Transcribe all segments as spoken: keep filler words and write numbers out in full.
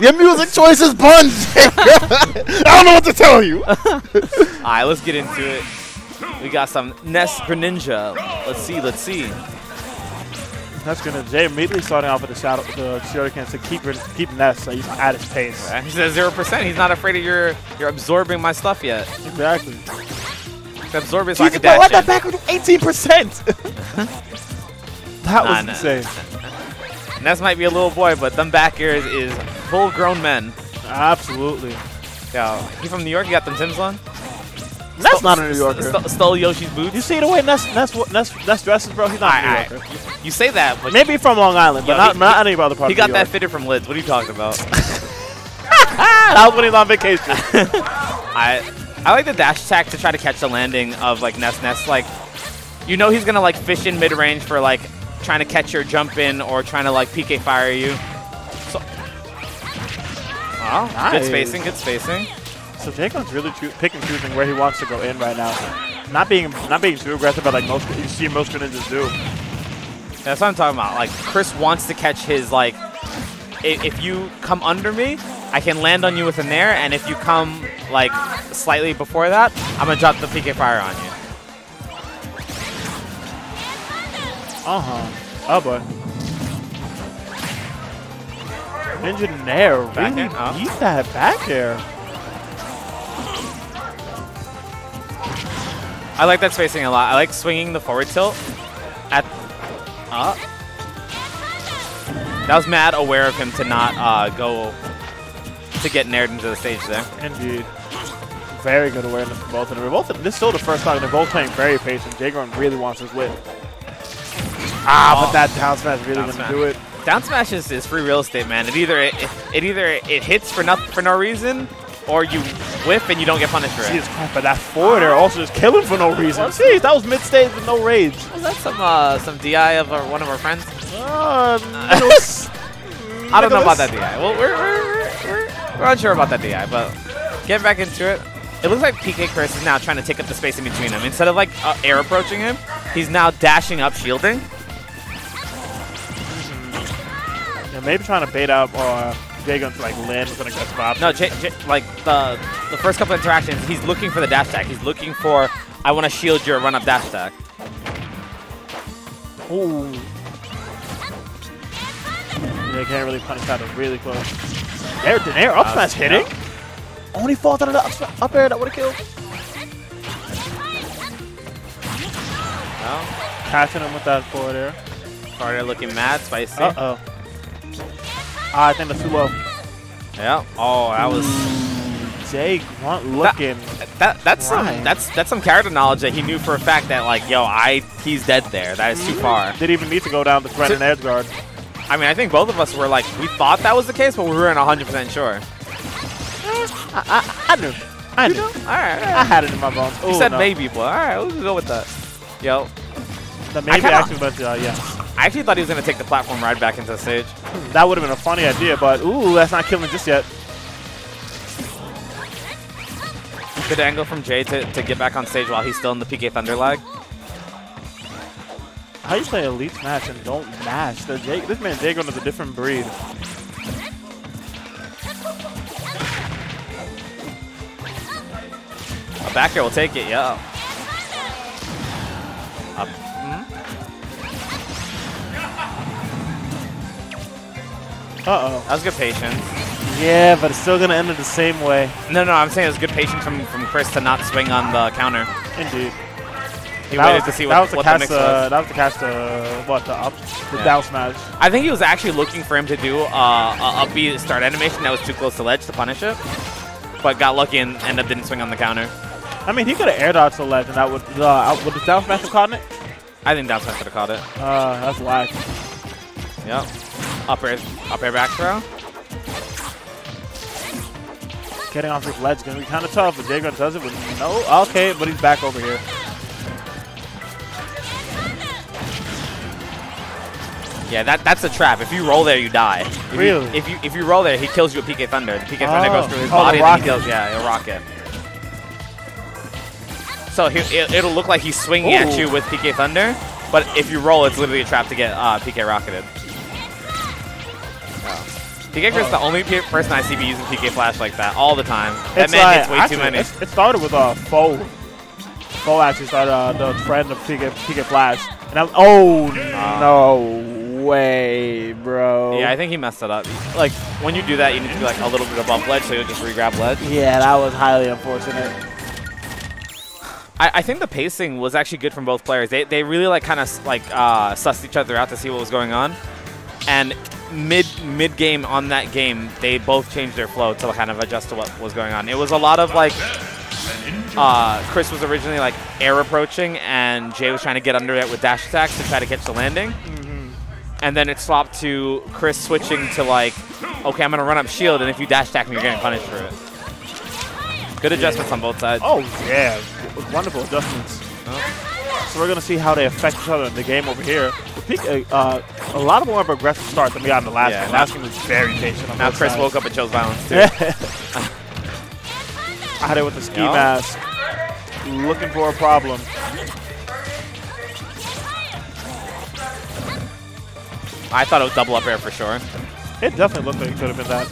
Your music choice is buns. I don't know what to tell you. All right, let's get into it. We got some Ness Greninja. Let's see, let's see. That's gonna Jay immediately starting off with the shadow, the shurikens to keep keep Ness so he's at his pace. Yeah, he's at zero percent. He's not afraid of your you're absorbing my stuff yet. Exactly. He's absorbing so I can dash. What that back with eighteen percent? That nah, was nah. insane. Ness might be a little boy, but them back airs is full grown men. Absolutely. Yo, he from New York? You got them Tim's on? That's Sto not a New Yorker. St st stole Yoshi's boots. You see the way Ness, Ness, Ness, Ness dresses, bro? He's not right, a New Yorker. Right. You say that, but maybe from Long Island, but yo, not, he, not any other part of New York. He got that fitted from Lids. What are you talking about? That was when he's on vacation. I I like the dash attack to try to catch the landing of like Ness Ness. Like, you know he's gonna like fish in mid range for like trying to catch your jump in or trying to like P K fire you. So, oh, nice. Good spacing. Good spacing. So JayGrunt's really pick and choosing where he wants to go in right now. Not being not being too aggressive, but like most you see most Greninjas do. Yeah, that's what I'm talking about. Like Chris wants to catch his like, if, if you come under me, I can land on you with an air, and if you come like slightly before that, I'm gonna drop the P K fire on you. Uh huh. Oh boy. Engineer really beat that back air. I like that spacing a lot. I like swinging the forward tilt at. Uh, that was mad aware of him to not uh, go to get nared into the stage there. Indeed. Very good awareness from both of them. Both of, this is still the first time. They're both playing very patient. JayGrunt really wants his win. Ah, oh, but that down smash really wouldn't do it. Down smash is, is free real estate, man. It either it, it, it either it hits for nothing for no reason, or you whiff and you don't get punished for it. Jeez, but that forward air also just killing for no reason. Jeez, that was mid-stage with no rage. Was that some uh, some D I of our, one of our friends? Um, I don't know about that D I. Well, we're, we're, we're, we're unsure about that D I, but get back into it. It looks like PkChris is now trying to take up the space in between him. Instead of like uh, air approaching him, he's now dashing up shielding. Mm-hmm. Yeah, maybe trying to bait out or... Uh, JayGrunt's like land with an aggressive option. No, J J like the the first couple of interactions, he's looking for the dash attack. He's looking for I want to shield your run up dash attack. Ooh. They can't really punish that. They're really close. There, there, up smash hitting. Only falls out of the up, smash, up air that would have killed. Oh. Catching him with that forward air. Forward air looking mad, spicy. Uh oh. Ah, I think that's too low. Yeah. Oh, that was JayGrunt looking. That, that that's some, that's that's some character knowledge that he knew for a fact that like, yo, I he's dead there. That is too far. Didn't even need to go down the threat and edge guard. I mean, I think both of us were like, we thought that was the case, but we weren't one hundred percent sure. Eh, I, I I knew. I knew. You know? All right. I had it in my bones. You Ooh, said no. maybe, but all right, we'll go with that. Yo. The maybe actually, but uh, yeah. I actually thought he was going to take the platform right back into the stage. That would have been a funny idea, but ooh, that's not killing just yet. Good angle from Jay to, to get back on stage while he's still in the P K Thunder lag. How you play Elite Smash and don't mash? The Jay, this man JayGrunt is a different breed. A back air will take it, yeah. Uh-oh. That was good patience. Yeah, but it's still going to end it the same way. No, no, I'm saying it was good patience from, from Chris to not swing on the counter. Indeed. He that waited was, to see what, what the mix was. Uh, that was the cast, uh, what, the up, the yeah. down smash. I think he was actually looking for him to do uh, a upbeat start animation that was too close to ledge to punish it, but got lucky and ended up didn't swing on the counter. I mean, he could have air dodged the ledge, and that would, uh, would the down smash have caught it? I think down smash would have caught it. Uh, that's whack. Yep. Up air, up air back throw. Getting off this ledge is going to be kind of tough, but JayGrunt does it with no. Okay, but he's back over here. Yeah, that that's a trap. If you roll there, you die. If really? You, if, you, if you roll there, he kills you with P K Thunder. The P K oh. Thunder goes through his oh, body and he kills. Yeah, he'll rocket. So he, it, it'll look like he's swinging Ooh. At you with P K Thunder, but if you roll, it's literally a trap to get uh, P K rocketed. Oh. P K Chris is the only person I see be using P K Flash like that all the time. That it's man like, hits way actually, too many. It started with a foe. Foe actually started uh, the friend of P K, P K Flash. And I'm, oh, um, no way, bro. Yeah, I think he messed it up. Like, when you do that, you need to be like a little bit above ledge, so you'll just re-grab ledge. Yeah, that was highly unfortunate. I, I think the pacing was actually good from both players. They, they really like kind of like uh, sussed each other out to see what was going on. And mid mid game on that game, they both changed their flow to kind of adjust to what was going on. It was a lot of like uh, Chris was originally like air approaching, and Jay was trying to get under it with dash attacks to try to catch the landing. Mm-hmm. And then it swapped to Chris switching to like, okay, I'm gonna run up shield, and if you dash attack me, you're getting punished for it. Good adjustments yeah. on both sides. Oh yeah, wonderful adjustments. Oh. So we're gonna see how they affect each other in the game over here. P K, uh, a lot more of an aggressive start than we got in the last yeah, game. Last game was very patient. On now Chris sides. woke up and chose violence too. I had it with the ski Yo. mask, looking for a problem. I thought it was double up air for sure. It definitely looked like it could have been that.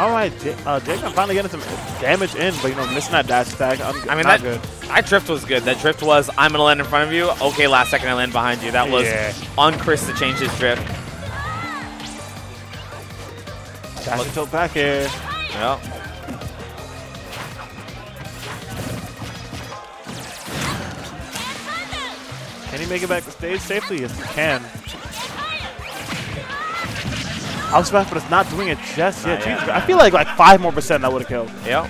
All right, uh, JayGrunt finally getting some damage in, but, you know, missing that dash attack. I'm I mean, not that, good. That drift was good. That drift was, I'm going to land in front of you. Okay, last second I land behind you. That was yeah. on Chris to change his drift. Dash until back air. Yep. Can he make it back to stage safely? Yes, he can. I was back, but it's not doing it just yet. yet. I feel like like five more percent that would have killed. Yeah.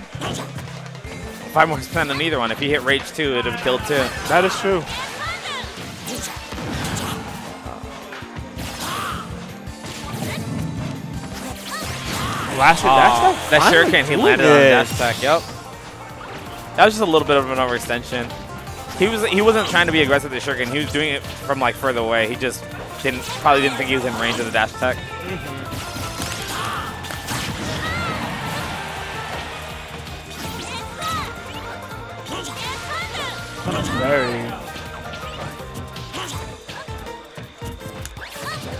Five more percent on either one. If he hit Rage two, it would have killed too. That is true. Last year, oh, dash that shuriken, he landed on dash attack. Yep. That was just a little bit of an overextension. He was he wasn't trying to be aggressive with the shuriken. He was doing it from like further away. He just didn't probably didn't think he was in range of the dash attack. Mm-hmm.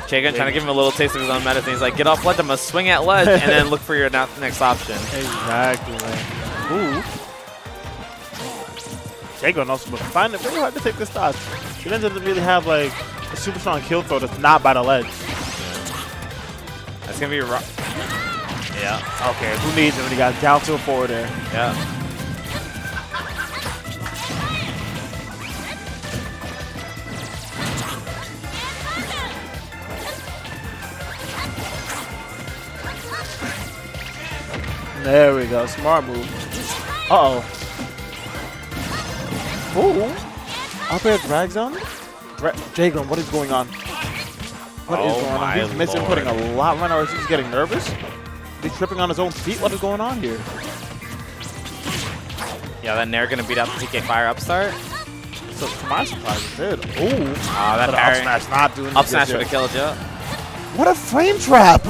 JayGrunt trying to give him a little taste of his own medicine. He's like, get off ledge, I'm going to swing at ledge, and then look for your next option. Exactly. Ooh. JayGrunt also was finding it very hard to take this dodge. He doesn't really have like a super strong kill throw that's not by the ledge. That's going to be rough. Yeah. Okay, who needs it when he got down to a forward air? Yeah. There we go, smart move. Uh oh. Ooh. Up air drag zone? JayGrunt, what is going on? What oh is going on? He's missing, putting a lot right now. He's getting nervous. He's tripping on his own feet. What is going on here? Yeah, that Nair gonna beat up P K Fire upstart. So, to my surprise, it did. Ooh. Oh, that up smash not doing Up smash would have killed you. What a frame trap!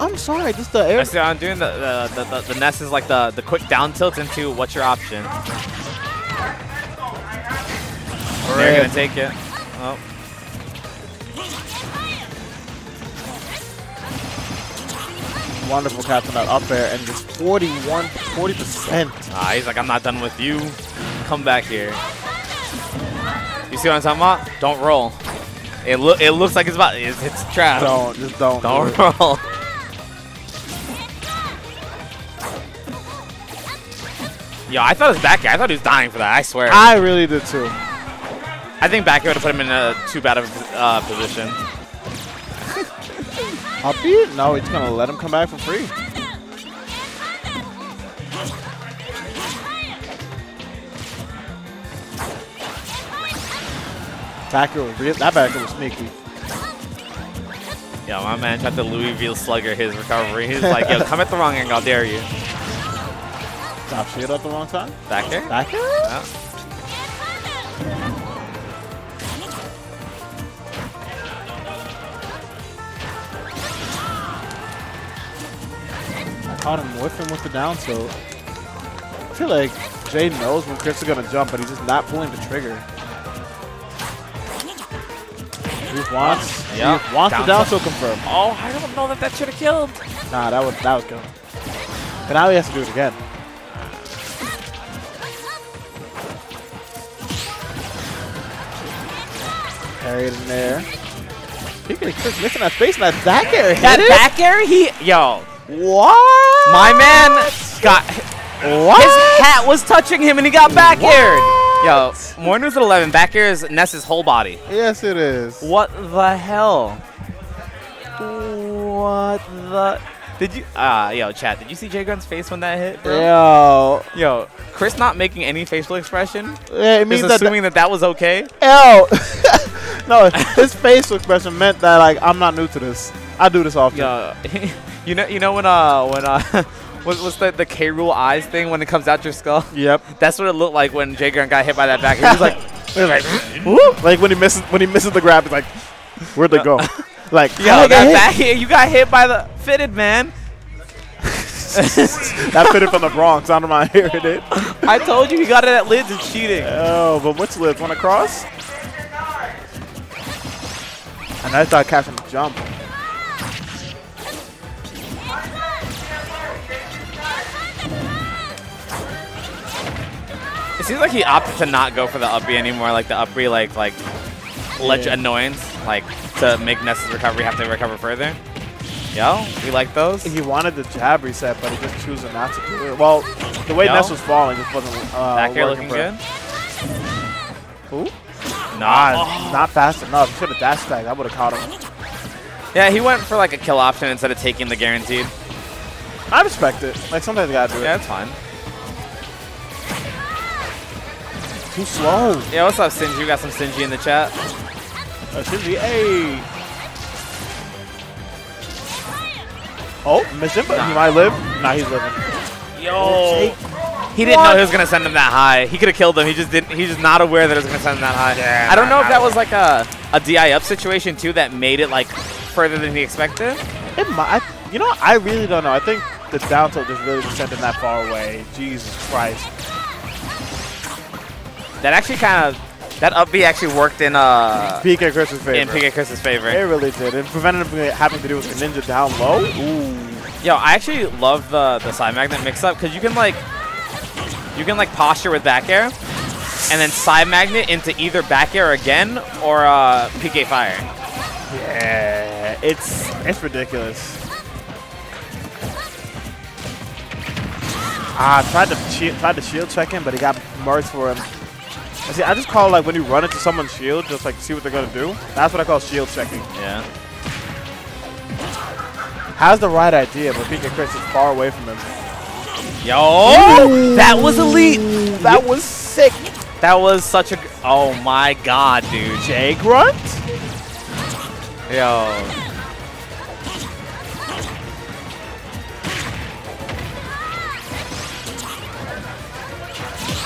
I'm sorry, just the air. I see I'm doing the the, the, the, the Ness is like the, the quick down tilt into what's your option. They're going to take it. Oh. Wonderful catch on that up air, and just forty-one, forty percent. Ah, he's like, I'm not done with you. Come back here. You see what I'm talking about? Don't roll. It, lo it looks like it's about, it's, it's a trap. Don't, just don't. Don't do roll. Yo, I thought it was back air. I thought he was dying for that. I swear. I really did too. I think back air would have put him in a too bad of a uh, position. I'll be it. No, he's gonna let him come back for free. Back air was real. That back air was sneaky. Yo, my man tried to Louisville Slugger his recovery. He's like, yo, come at the wrong angle. I'll dare you. Top shield at the wrong time. Back air. Back air. Yeah. I caught him whiffing with the down tilt. I feel like Jay knows when Chris is gonna jump, but he's just not pulling the trigger. He's wants. Yeah. He wants down the down, so confirm. Oh, I don't know that that should have killed. Nah, that would that would kill him. But now he has to do it again. Parried in there. PkChris missing that space in that back air. That hit back air, he yo. What? My man got. What? His hat was touching him and he got back aired. Yo, more news at eleven. Back air is Ness's whole body. Yes, it is. What the hell? What the? Did you? Ah, uh, yo, chat. Did you see JayGrunt's face when that hit, bro? Yo, yo, Chris not making any facial expression. Yeah, it means just that assuming that that was okay. Yo. No, his facial expression meant that like I'm not new to this. I do this often. Yo, you know, you know when uh when uh. What, what's the, the K. Rool eyes thing when it comes out your skull? Yep. That's what it looked like when JayGrunt got hit by that back. He was like, he was like, whoop. Like when he misses, when he misses the grab, it's like, where'd they go? Like, yo, that back here, you got hit by the fitted man. That fitted from the Bronx. I don't mind hearing it. I told you he got it at Lids and cheating. Oh, but what's Lids? Want to cross? And I thought catching the jump. It seems like he opted to not go for the up B anymore, like the up B, like, like, ledge yeah. annoyance, like, to make Ness's recovery have to recover further. Yo, you like those? He wanted the jab reset, but he just chose not to do it. Well, the way Yo. Ness was falling, just wasn't uh, back here looking good. Who? Nah, oh. Not fast enough. He should have dash tag. I would have caught him. Yeah, he went for, like, a kill option instead of taking the guaranteed. I respect it. Like, sometimes you gotta do it. Yeah, it's fine. Too slow. Yeah, what's up, Sinji? We got some Sinji in the chat. Oh, Sinji, hey! Oh, missed him, but nah. He might live. Nah, he's living. Yo! He didn't what? know he was gonna send him that high. He could have killed him. He just didn't. He's just not aware that it was gonna send him that high. Yeah, I don't know if that was like a a D I up situation too that made it like further than he expected. It might. You know, I really don't know. I think the down tilt just really sent him that far away. Jesus Christ. That actually kind of, that up B actually worked in uh PkChris's favor. In PkChris's favor. It really did. It prevented him from having to do with Greninja down low. Ooh. Yo, I actually love the the side magnet mix up because you can like, you can like posture with back air, and then side magnet into either back air again or uh, P K Fire. Yeah, it's it's ridiculous. Ah, tried to tried to shield check him, but he got merged for him. See, I just call like when you run into someone's shield, just like see what they're gonna do. That's what I call shield checking. Yeah. How's the right idea, but PkChris is far away from him. Yo, Ooh. that was elite. That yep. was sick. That was such a. Oh my god, dude. JayGrunt. Yo.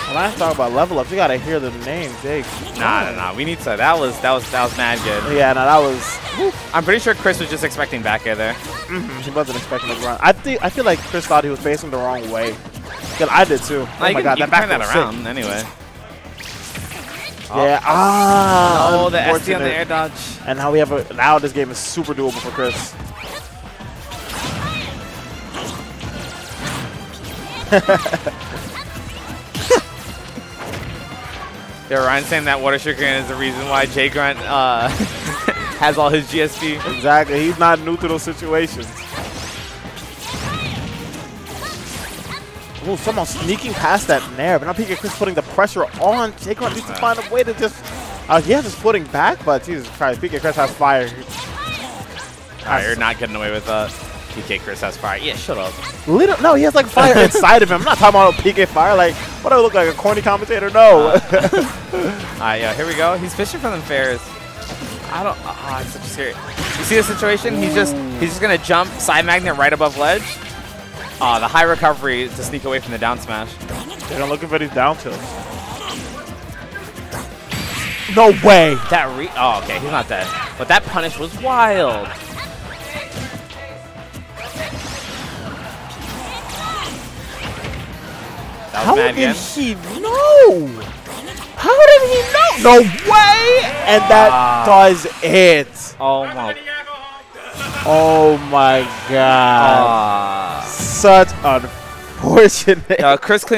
When I talk about level ups, you gotta hear the name, Jake. Nah, nah, nah. We need to. That was that was that was mad good. Yeah, no, that was. Woof. I'm pretty sure Chris was just expecting back air there. Mm-hmm. He wasn't expecting the run. I think I feel like Chris thought he was facing the wrong way. Cause I did too. Nah, oh my can, god, that back that around sick. anyway. Oh. Yeah. Ah. Oh, the S D on the air dodge. And now we have a. Now this game is super doable for Chris. Yeah, Ryan's saying that water sugar is the reason why JayGrunt uh, has all his G S P. Exactly. He's not new to those situations. Ooh, someone sneaking past that nair, but now PkChris putting the pressure on. JayGrunt needs to find a way to just... Uh, he has his footing back, but Jesus Christ, PkChris has fire. Nah, you're not getting away with that. PkChris has fire. Yeah, shut up. Little, no, he has like fire inside of him. I'm not talking about P K Fire. Like, what do I look like? A corny commentator? No. Uh, all right, yo, here we go. He's fishing for them fairs. I don't. Ah, uh, it's such a scary. You see the situation? He's just he's just gonna jump side magnet right above ledge. Ah, uh, the high recovery to sneak away from the down smash. They're not looking for these down tilts. No way. That re. Oh, okay. He's not dead. But that punish was wild. How did he know? How did he know? No way! And that wow. does hit. Oh my. Oh my God. Uh. Such unfortunate. Uh, Chris clean